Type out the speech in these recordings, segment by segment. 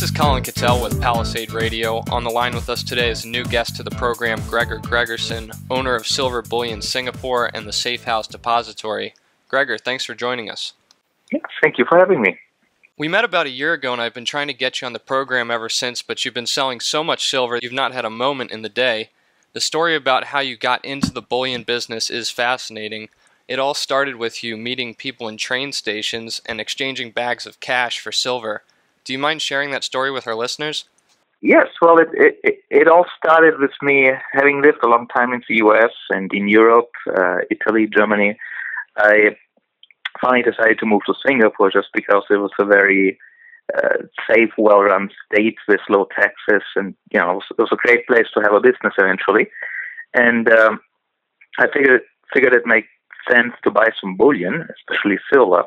This is Colin Cattell with Palisade Radio. On the line with us today is a new guest to the program, Gregor Gregerson, owner of Silver Bullion Singapore and the Safe House Depository. Gregor, thanks for joining us. Yes, thank you for having me. We met about a year ago, and I've been trying to get you on the program ever since, but you've been selling so much silver, you've not had a moment in the day. The story about how you got into the bullion business is fascinating. It all started with you meeting people in train stations and exchanging bags of cash for silver. Do you mind sharing that story with our listeners? Yes, well, it all started with me having lived a long time in the U.S. and in Europe, Italy, Germany. I finally decided to move to Singapore just because it was a very safe, well-run state with low taxes, and you know, it was a great place to have a business eventually. And I figured it made sense to buy some bullion, especially silver.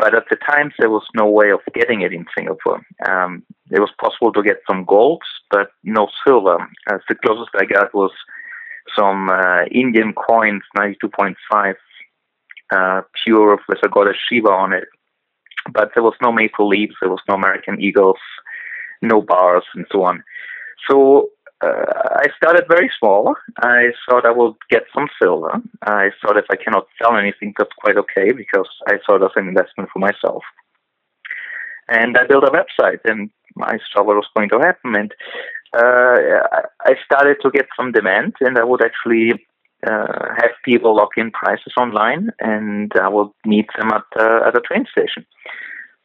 But at the time, there was no way of getting it in Singapore. It was possible to get some golds, but no silver. The closest I got was some Indian coins, 92.5. Pure with a goddess Shiva on it. But there was no maple leaves, there was no American eagles, no bars, and so on. So I started very small. I thought I would get some silver. I thought if I cannot sell anything, that's quite okay, because I saw it as an investment for myself. And I built a website, and I saw what was going to happen. And I started to get some demand, and I would actually have people lock in prices online, and I would meet them at a train station.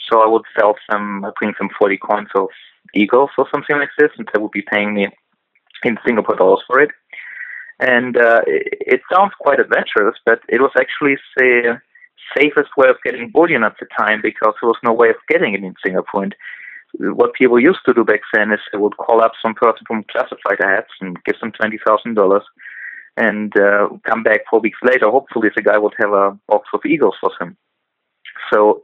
So I would sell them, bring them 40 coins of eagles or something like this, and they would be paying me in Singapore dollars for it. And it sounds quite adventurous, but it was actually the safest way of getting bullion at the time, because there was no way of getting it in Singapore. And what people used to do back then is they would call up some person from classified ads and give them $20,000. And come back 4 weeks later, hopefully the guy would have a box of eagles for him. So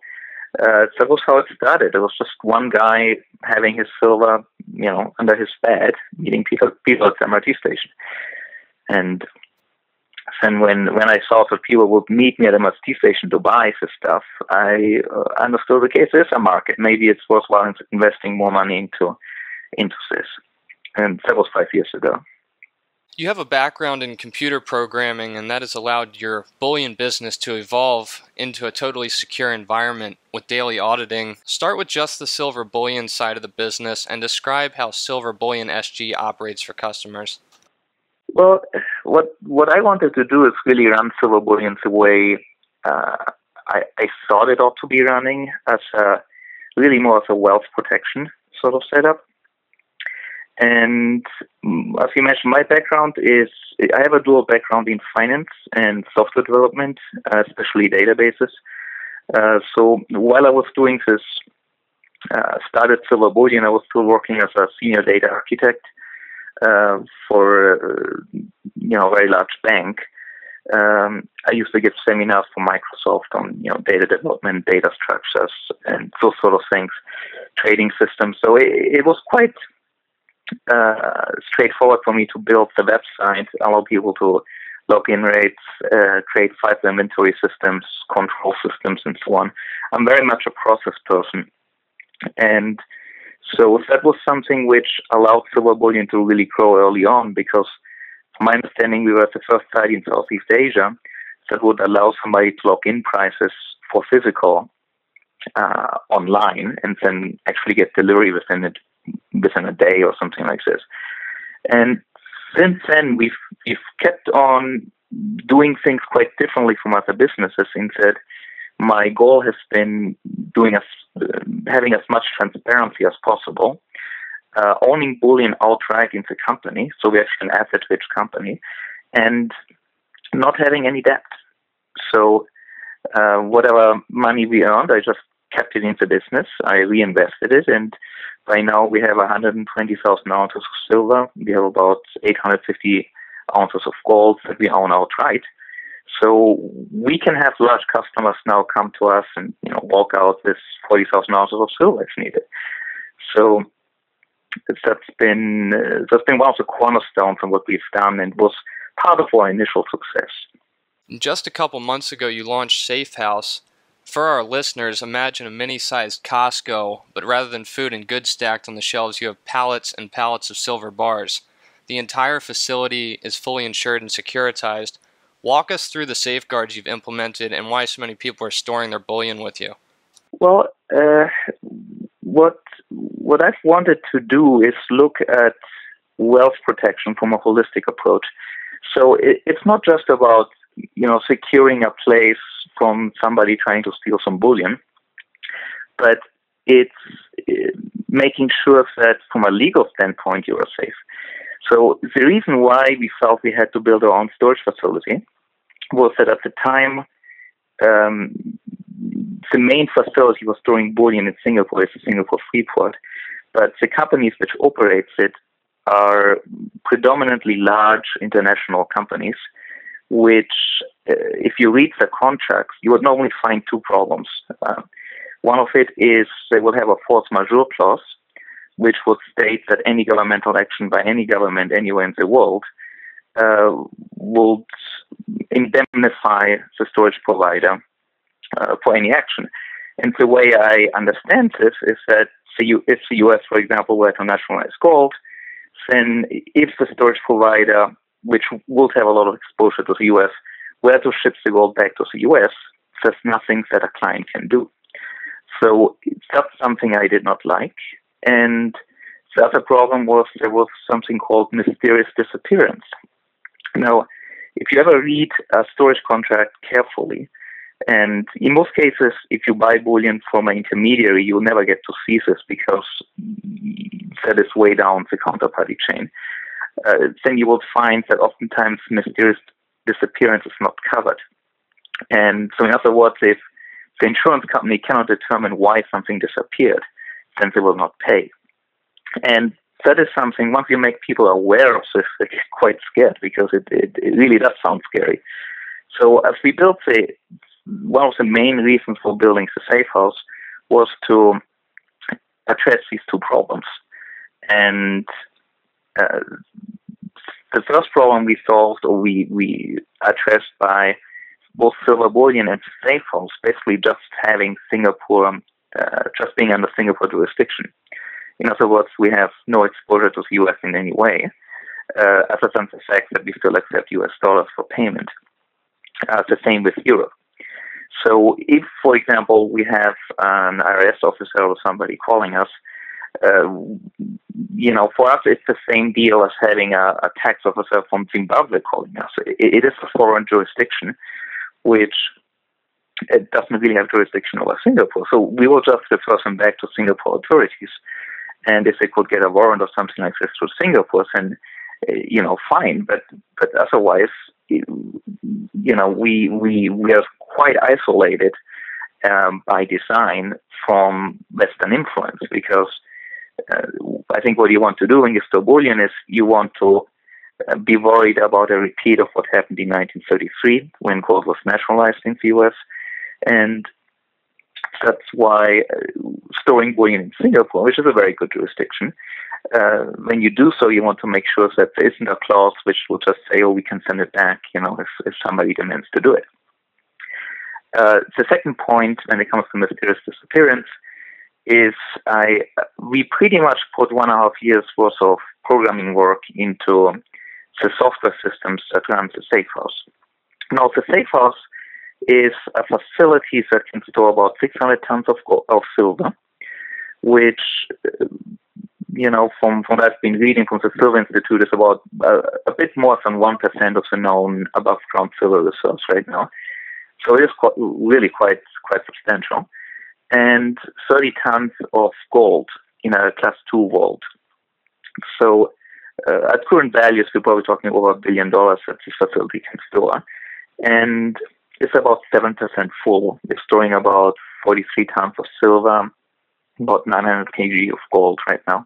that was how it started. It was just one guy having his silver, you know, under his bed, meeting people at the MRT station. And then when I saw that people would meet me at the MRT station to buy this stuff, I understood, okay, there's a market. Maybe it's worthwhile investing more money into this. And that was 5 years ago. You have a background in computer programming, and that has allowed your bullion business to evolve into a totally secure environment with daily auditing. Start with just the silver bullion side of the business and describe how Silver Bullion SG operates for customers. Well, what I wanted to do is really run Silver Bullion the way I thought it ought to be running, as really more of a wealth protection sort of setup. And as you mentioned, my background is, I have a dual background in finance and software development, especially databases. So while I was doing this, started Silver Bullion, I was still working as a senior data architect for a very large bank. I used to give seminars for Microsoft on data development, data structures, and those sort of things, trading systems. So it was quite straightforward for me to build the website, allow people to log in rates, create file inventory systems, control systems, and so on. I'm very much a process person. And so that was something which allowed Silver Bullion to really grow early on, because from my understanding, we were the first site in Southeast Asia that would allow somebody to log in prices for physical online and then actually get delivery within a day or something like this. And since then, we've kept on doing things quite differently from other businesses. Instead, my goal has been having as much transparency as possible, owning bullion outright in the company, so we're actually an asset-rich company, and not having any debt. So whatever money we earned, I just kept it in the business. I reinvested it, and by now we have 120,000 ounces of silver. We have about 850 ounces of gold that we own outright. So we can have large customers now come to us and walk out with 40,000 ounces of silver if needed. So that's been one of the cornerstones of what we've done, and was part of our initial success. Just a couple months ago, you launched Safe House. For our listeners, imagine a mini-sized Costco, but rather than food and goods stacked on the shelves, you have pallets and pallets of silver bars. The entire facility is fully insured and securitized. Walk us through the safeguards you've implemented and why so many people are storing their bullion with you. Well, what I've wanted to do is look at wealth protection from a holistic approach. So it's not just about, you know, securing a place from somebody trying to steal some bullion, but it's making sure that from a legal standpoint you are safe. So the reason why we felt we had to build our own storage facility was that at the time, the main facility was storing bullion in Singapore. It's the Singapore Freeport. But the companies which operates it are predominantly large international companies, which, if you read the contracts, you would normally find two problems. One of it is they will have a force majeure clause, which would state that any governmental action by any government anywhere in the world will indemnify the storage provider for any action. And the way I understand this is that if the U.S., for example, were to nationalize gold, then if the storage provider, which would have a lot of exposure to the U.S., were to ship the gold back to the U.S., there's nothing that a client can do. So that's something I did not like. And the other problem was there was something called mysterious disappearance. Now, if you ever read a storage contract carefully, and in most cases, if you buy bullion from an intermediary, you'll never get to see this because that is way down the counterparty chain. Then you will find that oftentimes mysterious disappearance is not covered. And so in other words, if the insurance company cannot determine why something disappeared, then they will not pay. And that is something, once you make people aware of this, they get quite scared because it really does sound scary. So as we built one of the main reasons for building the Safe House was to address these two problems. And the first problem we solved, or we addressed by both Silver Bullion and Safe House, basically just having Singapore, just being under Singapore jurisdiction. In other words, we have no exposure to the U.S. in any way, other than the fact that we still accept U.S. dollars for payment. The same with Europe. So if, for example, we have an IRS officer or somebody calling us, you know, for us it's the same deal as having a tax officer from Zimbabwe calling us. It is a foreign jurisdiction, which it doesn't really have jurisdiction over Singapore. So we will just refer them back to Singapore authorities. And if they could get a warrant or something like this through Singapore, then, you know, fine. But otherwise, you know, we are quite isolated by design from Western influence, because I think what you want to do when you store bullion is you want to be worried about a repeat of what happened in 1933 when gold was nationalized in the U.S., and that's why storing bullion in Singapore, which is a very good jurisdiction, when you do so, you want to make sure that there isn't a clause which will just say, oh, we can send it back, you know, if somebody demands to do it. The second point when it comes to mysterious disappearance is we pretty much put 1.5 years worth of programming work into the software systems that run the Safe House. Now, the Safe House is a facility that can store about 600 tons of silver, which, you know, from what I've been reading from the Silver Institute, is about a bit more than 1% of the known above-ground silver reserves right now. So it is really quite substantial. And 30 tons of gold in a class 2 vault. So at current values, we're probably talking over $1 billion that this facility can store. And it's about 7% full. It's storing about 43 tons of silver, about 900 kg of gold right now.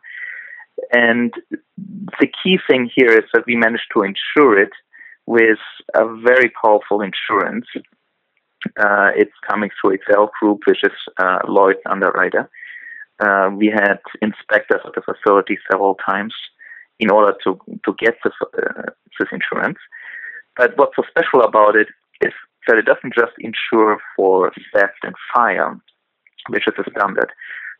And the key thing here is that we managed to insure it with a very powerful insurance. It's coming through Excel Group, which is Lloyd's Underwriter. We had inspectors at the facility several times in order to get this insurance. But what's so special about it is So it doesn't just insure for theft and fire, which is a standard,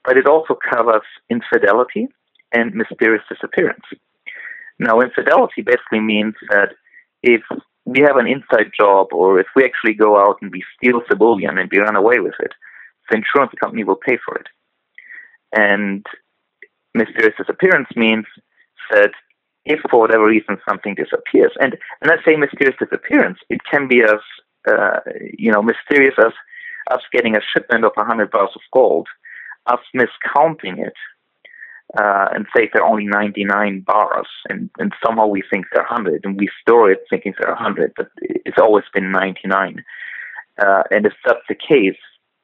but it also covers infidelity and mysterious disappearance. Now, infidelity basically means that if we have an inside job or if we actually go out and we steal the bullion and we run away with it, the insurance company will pay for it. And mysterious disappearance means that if for whatever reason something disappears, and I say mysterious disappearance, it can be as mysterious as us getting a shipment of 100 bars of gold, us miscounting it, and say there are only 99 bars, and somehow we think they're 100, and we store it thinking they're 100, but it's always been 99. And if that's the case,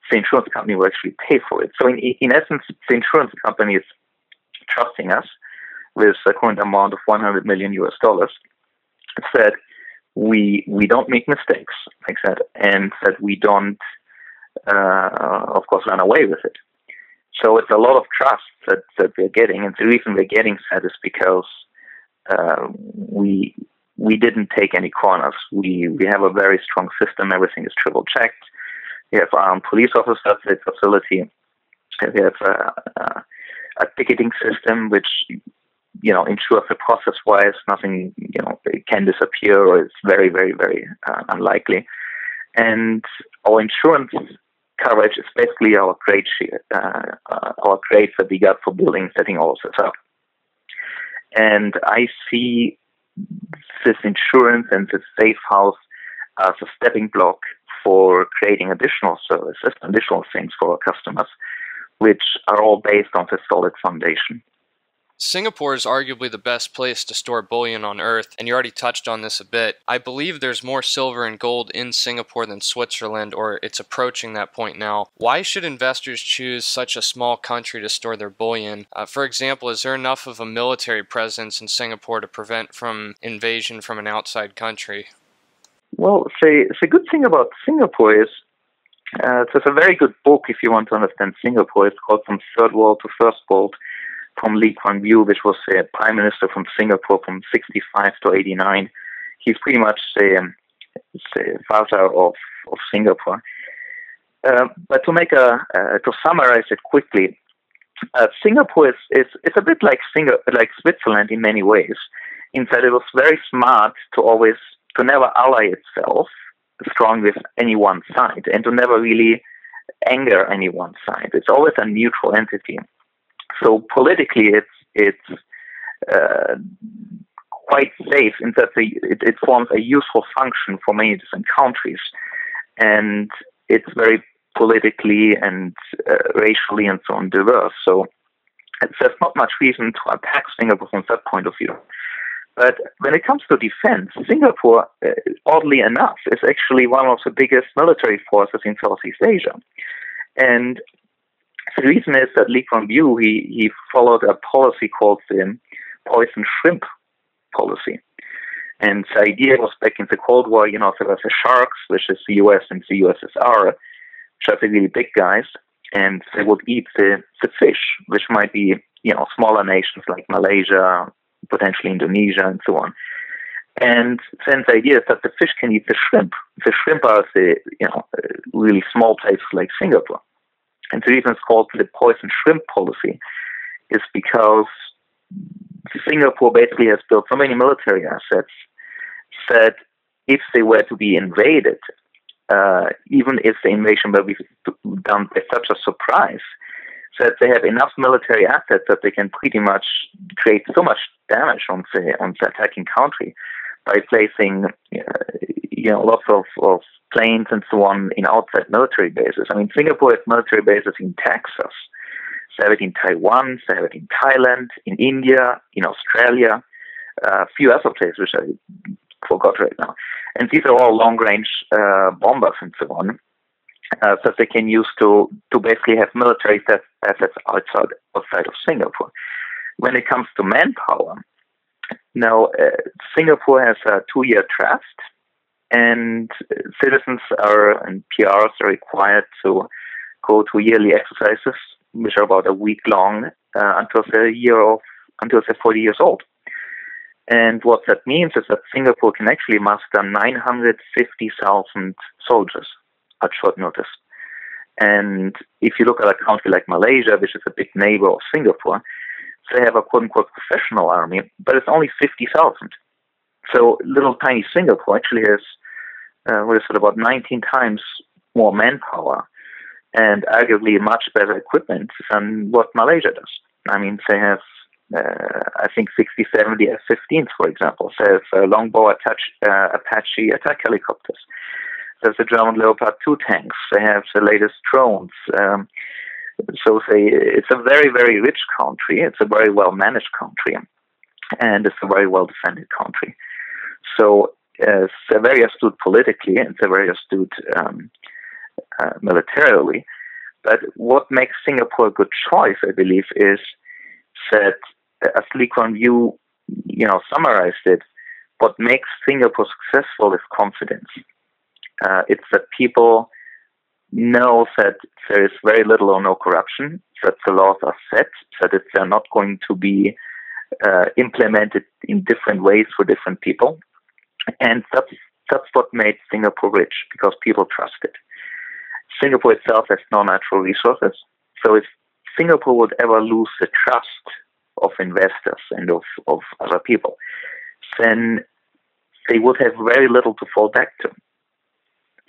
the insurance company will actually pay for it. So in essence, the insurance company is trusting us with a current amount of $100 million. It said we don't make mistakes like that, and that we don't, of course, run away with it. So it's a lot of trust that we're getting, and the reason we're getting that is because we didn't take any corners. We have a very strong system. Everything is triple checked. We have armed police officers at the facility. We have a ticketing system which ensures the process-wise nothing can disappear, or it's very, very, very unlikely. And our insurance coverage is basically our grade that we got for building, setting all of this up. And I see this insurance and this safe house as a stepping block for creating additional services, additional things for our customers, which are all based on this solid foundation. Singapore is arguably the best place to store bullion on Earth, and you already touched on this a bit. I believe there's more silver and gold in Singapore than Switzerland, or it's approaching that point now. Why should investors choose such a small country to store their bullion? For example, is there enough of a military presence in Singapore to prevent from invasion from an outside country? Well, the good thing about Singapore is, there's a very good book if you want to understand Singapore. It's called From Third World to First World, from Lee Kuan Yew, which was a prime minister from Singapore from 65 to 89. He's pretty much the father of Singapore. But to make to summarize it quickly, Singapore is a bit like Switzerland in many ways, in that it was very smart to never ally itself strong with any one side and to never really anger any one side. It's always a neutral entity. So politically, it's quite safe in that it forms a useful function for many different countries, and it's very politically and racially and so on diverse. So there's not much reason to attack Singapore from that point of view. But when it comes to defense, Singapore, oddly enough, is actually one of the biggest military forces in Southeast Asia, and the reason is that Lee Kuan Yew, he followed a policy called the Poison Shrimp Policy. And the idea was back in the Cold War, there was the sharks, which is the US and the USSR, which are the really big guys, and they would eat the fish, which might be, smaller nations like Malaysia, potentially Indonesia, and so on. And then the idea is that the fish can eat the shrimp. The shrimp are the, really small places like Singapore. And the reason it's called the Poison Shrimp Policy is because Singapore basically has built so many military assets that if they were to be invaded, even if the invasion were done by such a surprise, that they have enough military assets that they can pretty much create so much damage on the attacking country by placing lots of planes and so on in outside military bases. I mean, Singapore has military bases in Texas. They have it in Taiwan. They have it in Thailand, in India, in Australia, a few other places which I forgot right now. And these are all long-range bombers and so on that they can use to basically have military assets outside of Singapore. When it comes to manpower, now Singapore has a 2-year draft, and citizens and PRs are required to go to yearly exercises, which are about a week long, until they're 40 years old. And what that means is that Singapore can actually muster 950,000 soldiers at short notice. And if you look at a country like Malaysia, which is a big neighbor of Singapore, they have a quote-unquote professional army, but it's only 50,000. So little tiny Singapore actually has what is it, about 19 times more manpower and arguably much better equipment than what Malaysia does. I mean, they have, I think, 60, 70 F-15s, for example. They have longbow Apache attack helicopters. There's the German Leopard 2 tanks. They have the latest drones. It's a very, very rich country. It's a very well-managed country. And it's a very well-defended country. So they're very astute politically, and they're very astute militarily. But what makes Singapore a good choice, I believe, is that, as Lee Kuan Yew, summarized it, what makes Singapore successful is confidence. It's that people know that there is very little or no corruption, that the laws are set, that they're not going to be implemented in different ways for different people. And that's what made Singapore rich, because people trust it. Singapore itself has no natural resources. So if Singapore would ever lose the trust of investors and of other people, then they would have very little to fall back to.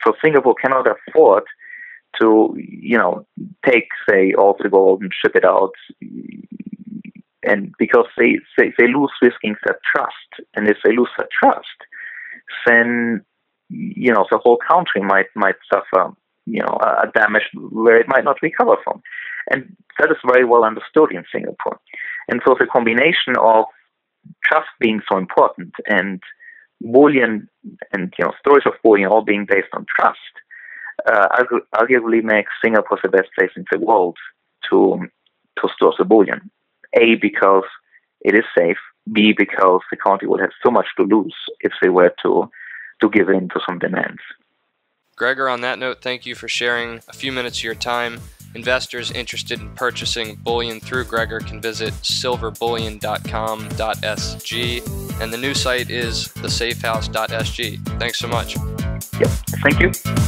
So Singapore cannot afford to, take, say, all the gold and ship it out, and because they lose risking their trust. And if they lose their trust, then, the whole country might suffer, a damage where it might not recover from. And that is very well understood in Singapore. And so the combination of trust being so important and bullion and stories of bullion all being based on trust arguably makes Singapore the best place in the world to store the bullion. A, because it is safe. B, because the country would have so much to lose if they were to give in to some demands. Gregor, on that note, thank you for sharing a few minutes of your time. Investors interested in purchasing bullion through Gregor can visit silverbullion.com.sg, and the new site is thesafehouse.sg. Thanks so much. Yep, thank you.